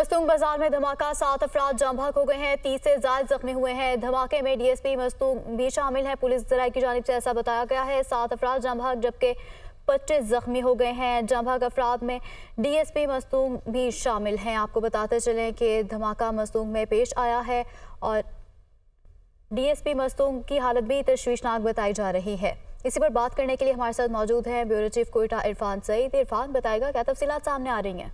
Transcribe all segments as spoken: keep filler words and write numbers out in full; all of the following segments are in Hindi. मस्तूम बाजार में धमाका, सात अफराद जाम बहक हो गए हैं, तीस से ज्यादा जख्मी हुए हैं। धमाके में डीएसपी मस्तूम भी शामिल है। पुलिस जराए की जानिब से ऐसा बताया गया है। सात अफराद जाम बहक जबकि पच्चीस जख्मी हो गए हैं। जाम बहक अफराद में डीएसपी मस्तूम भी शामिल हैं। आपको बताते चलें कि धमाका मस्तूम में पेश आया है और डीएसपी मस्तूम की हालत भी तशवीशनाक बताई जा रही है। इसी पर बात करने के लिए हमारे साथ मौजूद हैं ब्यूरो चीफ कोयटा इरफान सईद। इरफान, बताएगा क्या तफसीलात सामने आ रही हैं?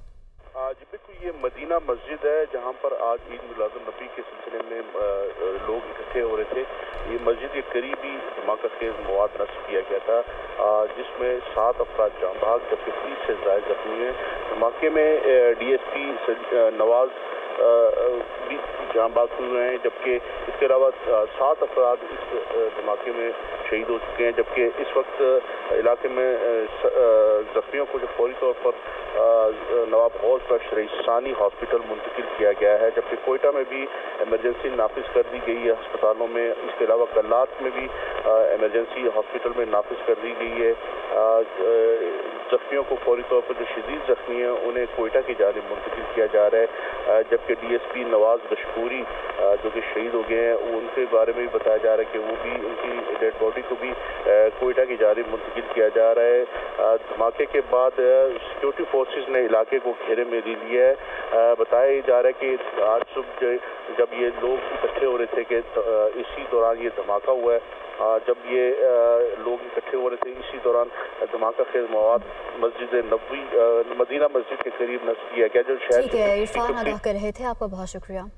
आज बिल्कुल ये मदीना मस्जिद है जहाँ पर आज ईद मिलादुन नबी के सिलसिले में लोग इकट्ठे हो रहे थे। ये मस्जिद के करीबी धमाका खेज मवाद नष्ट किया गया था, जिसमें सात अफराद जाम बहक जबकि तीस से ज्यादा जख्मी हुए। धमाके में डीएसपी नवाज़ भी जाम बहक हुए हैं, जबकि इसके अलावा सात अफराद इस धमाके में शहीद हो चुके हैं। जबकि इस वक्त इलाके में जख्मियों को जो फौरी तौर पर नवाब शाह सिविल सर्जनी हॉस्पिटल मुंतकिल किया गया है। जबकि कोयटा में भी एमरजेंसी नाफिज कर दी गई है अस्पतालों में। इसके अलावा गल्लात में भी एमरजेंसी हॉस्पिटल में नाफिज कर दी गई है। जख्मियों को फौरी तौर पर जो शदीद जख्मी हैं उन्हें कोयटा की जानिब मुंतकिल किया जा रहा है। जबकि डीएसपी नवाज़ बशपूरी जो कि शहीद हो गए हैं उनके बारे में भी बताया जा रहा है कि वो भी उनकी डेड बॉडी को भी कोयटा की जानिब मुंतकिल किया जा रहा है। धमाके के बाद सिक्योरिटी फोर्सेस ने इलाके को घेरे में ले लिया है। बताया जा रहा है कि आज सुबह जब ये लोग इकट्ठे हो रहे थे कि इसी दौरान ये धमाका हुआ है। जब ये लोग इकट्ठे हो रहे थे इसी दौरान धमाका खेज मवाद मस्जिद नबी मदीना मस्जिद के करीब नष्ट किया गया जो शहर। ठीक है इरफान, आगाह कर रहे थे, आपका बहुत शुक्रिया।